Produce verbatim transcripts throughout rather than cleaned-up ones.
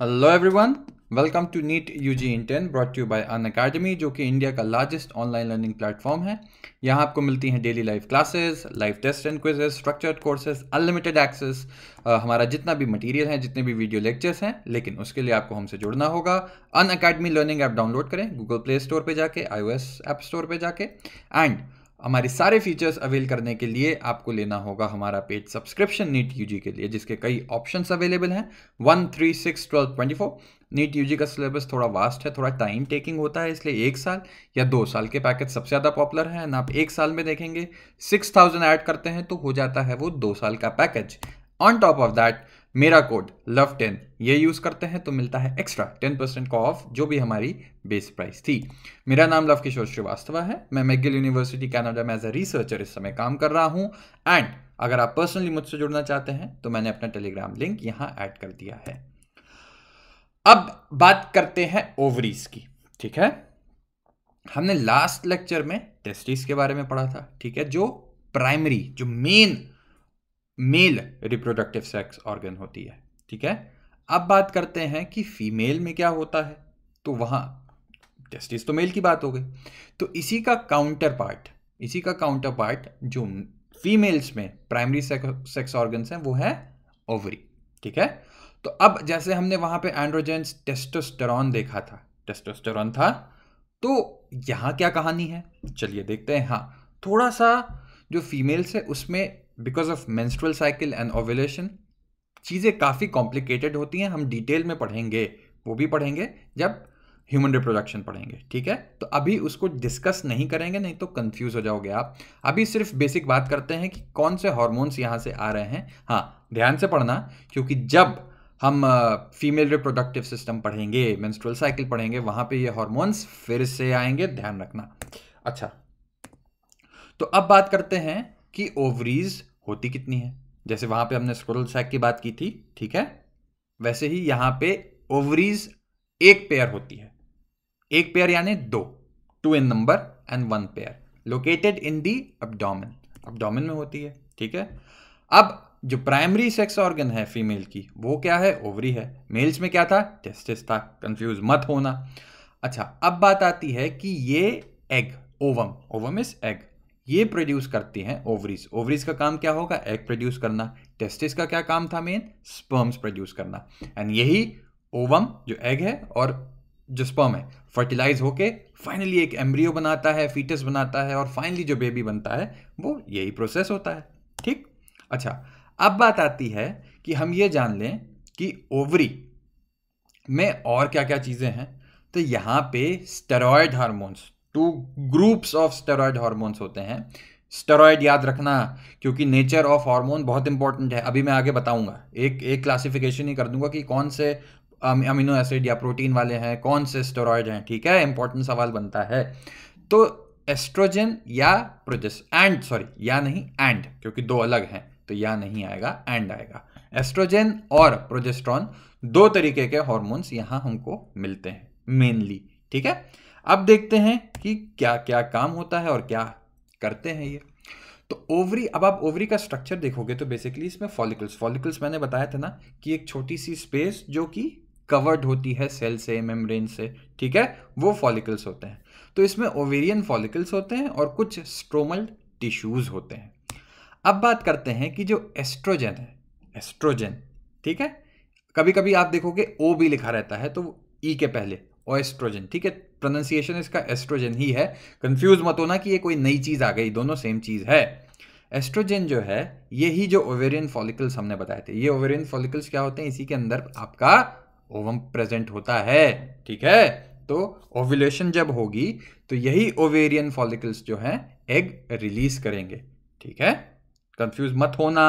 Hello everyone, welcome to NEET UG intern brought you by Unacademy, जो कि India का largest online learning platform है। यहाँ आपको मिलती हैं daily live classes, live test and quizzes, structured courses, unlimited access. हमारा जितना भी मटेरियल है, जितने भी वीडियो लेक्चर्स हैं, लेकिन उसके लिए आपको हमसे जुड़ना होगा। अनअकैडमी लर्निंग ऐप डाउनलोड करें, गूगल प्ले स्टोर पर जाके, I O S app store पर जाके, एंड हमारे सारे फीचर्स अवेल करने के लिए आपको लेना होगा हमारा पेड सब्सक्रिप्शन नीट यूजी के लिए, जिसके कई ऑप्शंस अवेलेबल हैं। One three six twelve twenty four NEET UG का सिलेबस थोड़ा वास्ट है, थोड़ा टाइम टेकिंग होता है, इसलिए एक साल या दो साल के पैकेज सबसे ज़्यादा पॉपुलर हैं। एंड आप एक साल में देखेंगे सिक्स थाउजेंड ऐड करते हैं तो हो जाता है वो दो साल का package. On top of that मेरा कोड लव टेन ये यूज़ करते हैं तो मिलता है एक्स्ट्रा टेन परसेंट का ऑफ, जो भी हमारी बेस प्राइस थी। मेरा नाम लव किशोर श्रीवास्तव है। मैं मैगिल यूनिवर्सिटी कनाडा में एज अ रिसर्चर इस समय काम कर रहा हूँ। एंड अगर आप पर्सनली मुझसे जुड़ना चाहते हैं तो मैंने अपना टेलीग्राम लिंक यहाँ ऐड कर दिया है। अब बात करते हैं ओवरीज की, ठीक है। हमने लास्ट लेक्चर में टेस्टिस के बारे में पढ़ा था, ठीक है, जो प्राइमरी, जो main male reproductive sex organ होती है, ठीक है। अब बात करते हैं कि फीमेल में क्या होता है, तो वहाँ टेस्टिस तो मेल की बात हो गई। तो इसी का काउंटर पार्ट, इसी का काउंटर पार्ट जो फीमेल्स में प्राइमरी सेक्स ऑर्गन्स हैं वो है ओवरी, ठीक है। तो अब जैसे हमने वहाँ पे एंड्रोजेंस टेस्टोस्टेरॉन देखा था, टेस्टोस्टेरॉन था, तो यहाँ क्या कहानी है चलिए देखते हैं। हाँ, थोड़ा सा जो फीमेल्स है उसमें because of menstrual cycle and ovulation चीज़ें काफ़ी कॉम्प्लिकेटेड होती हैं। हम डिटेल में पढ़ेंगे, वो भी पढ़ेंगे जब ह्यूमन रिप्रोडक्शन पढ़ेंगे, ठीक है। तो अभी उसको डिस्कस नहीं करेंगे, नहीं तो कंफ्यूज हो जाओगे आप। अभी सिर्फ बेसिक बात करते हैं कि कौन से हार्मोन्स यहाँ से आ रहे हैं। हाँ, ध्यान से पढ़ना, क्योंकि जब हम फीमेल रिप्रोडक्टिव सिस्टम पढ़ेंगे, मेंस्ट्रुअल साइकिल पढ़ेंगे, वहाँ पर ये हार्मोन्स फिर से आएंगे, ध्यान रखना। अच्छा, तो अब बात करते हैं कि ओवरीज होती कितनी है। जैसे वहां पे हमने स्क्रोल सैक की बात की थी, ठीक है, वैसे ही यहां पे ओवरीज एक पेयर होती है। एक पेयर यानी दो, two in number and one pair, located in the abdomen, abdomen में होती है, ठीक है। अब जो प्राइमरी सेक्स ऑर्गन है फीमेल की वो क्या है, ओवरी है। मेल्स में क्या था, टेस्टिस था, कंफ्यूज मत होना। अच्छा, अब बात आती है कि ये egg, ovum, ovum is egg, ये प्रोड्यूस करती हैं ओवरीज। ओवरीज का काम क्या होगा, एग प्रोड्यूस करना। टेस्टिस का क्या काम था, मेन स्पर्म्स प्रोड्यूस करना। एंड यही ओवम जो एग है और जो स्पर्म है फर्टिलाइज होके फाइनली एक एम्ब्रियो बनाता है, फीटस बनाता है, और फाइनली जो बेबी बनता है वो यही प्रोसेस होता है, ठीक। अच्छा, अब बात आती है कि हम ये जान लें कि ओवरी में और क्या क्या चीज़ें हैं। तो यहाँ पे steroid hormones, two groups of steroid hormones होते हैं। स्टेरॉयड याद रखना, क्योंकि नेचर ऑफ हार्मोन बहुत इंपॉर्टेंट है। अभी मैं आगे बताऊंगा, एक एक क्लासिफिकेशन ही कर दूंगा कि कौन से अमीनो एसिड या प्रोटीन वाले हैं, कौन से स्टेरॉयड हैं, ठीक है, इंपॉर्टेंट सवाल बनता है। तो एस्ट्रोजन या प्रोजेस एंड सॉरी या नहीं एंड क्योंकि दो अलग हैं तो या नहीं आएगा, एंड आएगा। एस्ट्रोजन और प्रोजेस्ट्रॉन, दो तरीके के हार्मोन्स यहाँ हमको मिलते हैं मेनली, ठीक है। अब देखते हैं कि क्या क्या काम होता है और क्या करते हैं ये। तो ओवरी, अब आप ओवरी का स्ट्रक्चर देखोगे तो बेसिकली इसमें फॉलिकल्स, फॉलिकल्स मैंने बताया था ना कि एक छोटी सी स्पेस जो कि कवर्ड होती है सेल से, मेम्ब्रेन से, ठीक है, वो फॉलिकल्स होते हैं। तो इसमें ओवेरियन फॉलिकल्स होते हैं और कुछ स्ट्रोमल टिश्यूज होते हैं। अब बात करते हैं कि जो एस्ट्रोजन है, एस्ट्रोजन, ठीक है, कभी कभी आप देखोगे ओ भी लिखा रहता है तो ई के पहले, और एस्ट्रोजन, ठीक है, प्रोनाउंसिएशन इसका एस्ट्रोजन ही है। कंफ्यूज मत होना कि ये कोई नई चीज आ गई, दोनों सेम चीज है। एस्ट्रोजन जो है यही जो ओवेरियन फॉलिकल्स हमने बताए थे, ये ओवेरियन फॉलिकल्स क्या होते हैं, इसी के अंदर आपका ओवम प्रेजेंट होता है, ठीक है। तो ओव्यूलेशन जब होगी तो यही ओवेरियन फॉलिकल्स जो है एग रिलीज करेंगे, ठीक है, कंफ्यूज मत होना।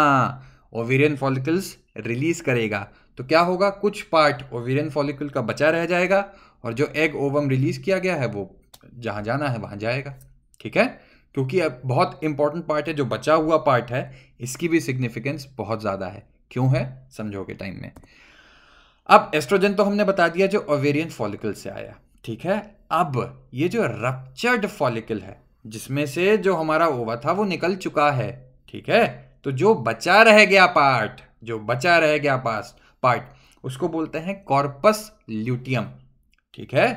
ओवेरियन फॉलिकल्स रिलीज करेगा तो क्या होगा, कुछ पार्ट ओवेरियन फॉलिकल का बचा रह जाएगा और जो एग ओवम रिलीज किया गया है वो जहाँ जाना है वहाँ जाएगा, ठीक है, क्योंकि अब बहुत इंपॉर्टेंट पार्ट है, जो बचा हुआ पार्ट है इसकी भी सिग्निफिकेंस बहुत ज़्यादा है। क्यों है समझोगे टाइम में। अब एस्ट्रोजन तो हमने बता दिया जो ओवेरियन फॉलिकल से आया, ठीक है। अब ये जो रप्चर्ड फॉलिकल है जिसमें से जो हमारा ओवा था वो निकल चुका है, ठीक है, तो जो बचा रह गया पार्ट, जो बचा रह गया पास पार्ट उसको बोलते हैं कॉर्पस ल्यूटियम, ठीक है।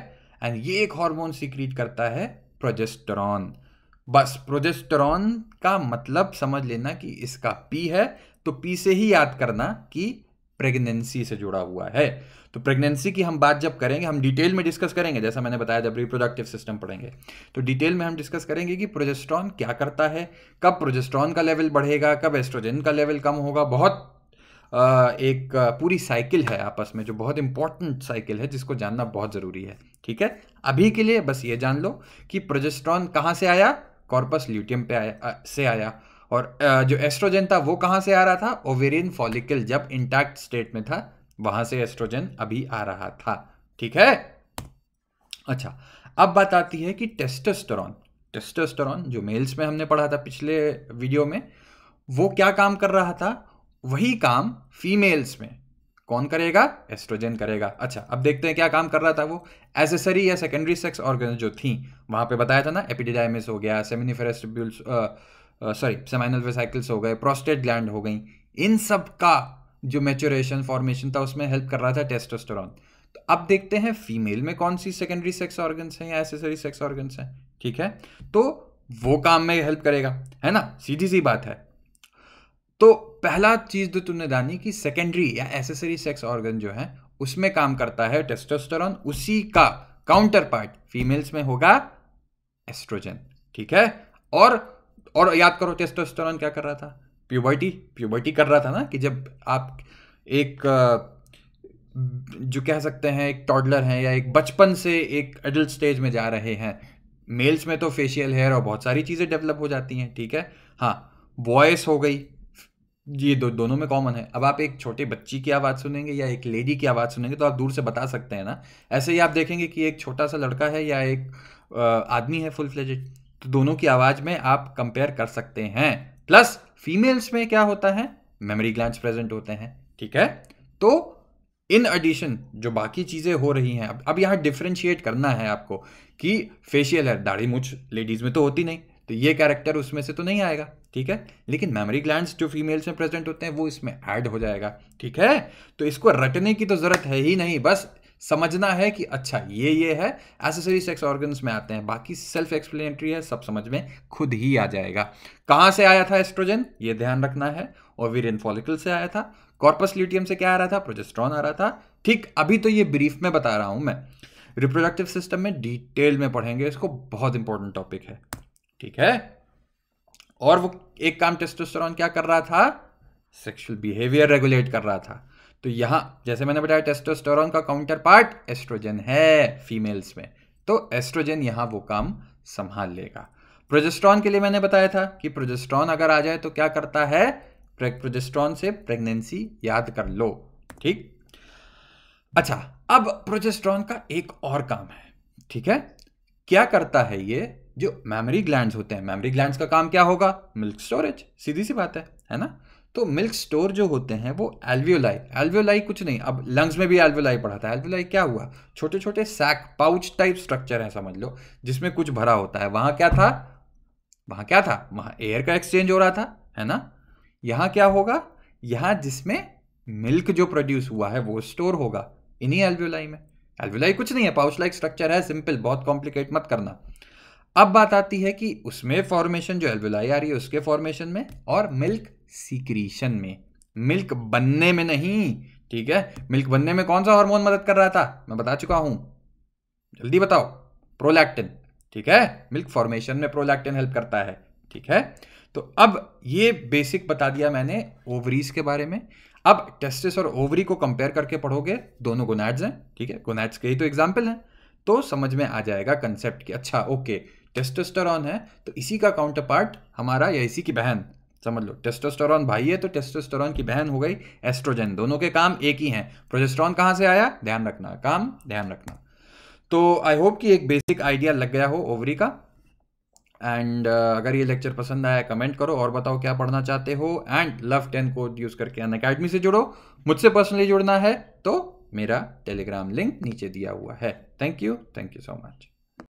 एंड ये एक हार्मोन सीक्रीट करता है प्रोजेस्टेरॉन। बस प्रोजेस्टेरॉन का मतलब समझ लेना कि इसका पी है, तो पी से ही याद करना कि प्रेगनेंसी से जुड़ा हुआ है। तो प्रेगनेंसी की हम बात जब करेंगे, हम डिटेल में डिस्कस करेंगे, जैसा मैंने बताया जब रिप्रोडक्टिव सिस्टम पढ़ेंगे तो डिटेल में हम डिस्कस करेंगे कि प्रोजेस्टेरॉन क्या करता है, कब प्रोजेस्टेरॉन का लेवल बढ़ेगा, कब एस्ट्रोजन का लेवल कम होगा। बहुत आ, एक पूरी साइकिल है आपस में, जो बहुत इंपॉर्टेंट साइकिल है, जिसको जानना बहुत ज़रूरी है, ठीक है। अभी के लिए बस ये जान लो कि प्रोजेस्टेरॉन कहाँ से आया, कॉर्पस ल्यूटियम पे आया, से आया। और जो एस्ट्रोजन था वो कहाँ से आ रहा था, ओवेरियन फॉलिकल जब इंटैक्ट स्टेट में था वहां से एस्ट्रोजन अभी आ रहा था, ठीक है। अच्छा, अब बात आती है कि टेस्टोस्टेरॉन। टेस्टोस्टेरॉन जो मेल्स में हमने पढ़ा था पिछले वीडियो में, वो क्या काम कर रहा था, वही काम फीमेल्स में कौन करेगा, एस्ट्रोजन करेगा। अच्छा, अब देखते हैं क्या काम कर रहा था वो। एक्सेसरी या सेकेंडरी सेक्स ऑर्गन्स जो थी, वहां पे बताया था ना, एपिडिडाइमिस हो गया, seminiferous tubules, sorry seminal vesicles हो गए, प्रोस्टेट ग्लैंड हो गई, इन सब का जो मैच्योरेशन फॉर्मेशन था उसमें हेल्प कर रहा था टेस्टोस्टेरॉन। तो अब देखते हैं फीमेल में कौन सी सेकेंडरी सेक्स ऑर्गन्स हैं या एक्सेसरी सेक्स ऑर्गन्स हैं, ठीक है, तो वो काम में हेल्प करेगा, है ना, सीधी सी बात है। तो पहला चीज जो तुमने जानी कि सेकेंडरी या एक्सेसरी सेक्स ऑर्गन जो है उसमें काम करता है टेस्टोस्टेरॉन, उसी का काउंटर पार्ट फीमेल्स में होगा एस्ट्रोजन, ठीक है। और और याद करो टेस्टोस्टेरॉन क्या कर रहा था, प्यूबर्टी प्यूबर्टी कर रहा था ना, कि जब आप एक जो कह सकते हैं एक टॉडलर हैं या एक बचपन से एक एडल्ट स्टेज में जा रहे हैं। मेल्स में तो फेशियल हेयर और बहुत सारी चीज़ें डेवलप हो जाती हैं, ठीक है। हाँ, वॉइस हो गई, ये दो, दोनों में कॉमन है। अब आप एक छोटे बच्ची की आवाज़ सुनेंगे या एक लेडी की आवाज़ सुनेंगे तो आप दूर से बता सकते हैं ना। ऐसे ही आप देखेंगे कि एक छोटा सा लड़का है या एक आदमी है फुल फ्लेजेड, तो दोनों की आवाज़ में आप कंपेयर कर सकते हैं। प्लस फीमेल्स में क्या होता है, मेमोरी ग्लैंड्स प्रेजेंट होते हैं, ठीक है। तो इन एडिशन जो बाकी चीज़ें हो रही हैं, अब अब यहाँ डिफ्रेंशिएट करना है आपको कि फेशियल हेयर, दाढ़ी मूछ लेडीज़ में तो होती नहीं, तो ये कैरेक्टर उसमें से तो नहीं आएगा, ठीक है। लेकिन मेमोरी ग्लैंड्स जो फीमेल्स में प्रेजेंट होते हैं वो इसमें ऐड हो जाएगा, ठीक है। तो इसको रटने की तो ज़रूरत है ही नहीं, बस समझना है कि अच्छा ये ये है, एक्सेसरी सेक्स ऑर्गन्स में आते हैं, बाकी सेल्फ एक्सप्लेनेटरी है, सब समझ में खुद ही आ जाएगा। कहाँ से आया था एस्ट्रोजन, ये ध्यान रखना है, ओवेरियन फॉलिकल से आया था। कॉर्पस ल्यूटियम से क्या आ रहा था, प्रोजेस्टेरॉन आ रहा था, ठीक। अभी तो ये ब्रीफ में बता रहा हूँ मैं, रिप्रोडक्टिव सिस्टम में डिटेल में पढ़ेंगे इसको, बहुत इंपॉर्टेंट टॉपिक है, ठीक है। और वो एक काम टेस्टोस्टेरॉन क्या कर रहा था, सेक्सुअल बिहेवियर रेगुलेट कर रहा था। तो यहाँ जैसे मैंने बताया टेस्टोस्टेरॉन का काउंटर पार्ट एस्ट्रोजन है फीमेल्स में, तो एस्ट्रोजन यहाँ वो काम संभाल लेगा। प्रोजेस्टेरॉन के लिए मैंने बताया था कि प्रोजेस्टेरॉन अगर आ जाए तो क्या करता है, प्रोजेस्टेरॉन से प्रेगनेंसी याद कर लो, ठीक। अच्छा, अब प्रोजेस्टेरॉन का एक और काम है, ठीक है। क्या करता है ये, जो मेमोरी ग्लैंड्स होते हैं, मेमोरी ग्लैंड्स का काम क्या होगा, मिल्क स्टोरेज, सीधी सी बात है, है ना। तो मिल्क स्टोर जो होते हैं वो एल्वियोलाई, एल्वियोलाई कुछ नहीं, अब लंग्स में भी एल्वियोलाई पढ़ा था, एल्वियोलाई क्या हुआ, छोटे छोटे सैक पाउच टाइप स्ट्रक्चर है समझ लो, जिसमें कुछ भरा होता है। वहां क्या था, वहां क्या था, वहां एयर का एक्सचेंज हो रहा था, है ना। यहाँ क्या होगा, यहाँ जिसमें मिल्क जो प्रोड्यूस हुआ है वो स्टोर होगा इन्हीं एल्वियोलाई में। एल्वियोलाई कुछ नहीं है, पाउच लाइक स्ट्रक्चर है, सिंपल, बहुत कॉम्प्लिकेट मत करना। अब बात आती है कि उसमें फॉर्मेशन जो एल्वियोलाई आ रही है उसके फॉर्मेशन में और मिल्क सीक्रीशन में, मिल्क बनने में नहीं, ठीक है। मिल्क बनने में कौन सा हार्मोन मदद कर रहा था, मैं बता चुका हूं, जल्दी बताओ, प्रोलैक्टिन, ठीक है। मिल्क फॉर्मेशन में प्रोलैक्टिन हेल्प करता है, ठीक है। तो अब ये बेसिक बता दिया मैंने ओवरीज के बारे में। अब टेस्टिस और ओवरी को कंपेयर करके पढ़ोगे, दोनों गोनाड्स हैं, ठीक है, गोनाड्स के ही तो एग्जाम्पल हैं, तो समझ में आ जाएगा कंसेप्ट कि अच्छा ओके टेस्टोस्टेरॉन है तो इसी का काउंटर पार्ट हमारा या इसी की बहन, समझ लो टेस्टोस्टेरॉन भाई है तो टेस्टोस्टेरॉन की बहन हो गई एस्ट्रोजन, दोनों के काम एक ही हैं। प्रोजेस्टेरॉन कहाँ से आया, ध्यान रखना, काम ध्यान रखना। तो आई होप कि एक बेसिक आइडिया लग गया हो ओवरी का। एंड uh, अगर ये लेक्चर पसंद आया कमेंट करो और बताओ क्या पढ़ना चाहते हो। And love ten code use करके अनअकैडमी से जुड़ो। मुझसे पर्सनली जुड़ना है तो मेरा टेलीग्राम लिंक नीचे दिया हुआ है। Thank you, thank you so much.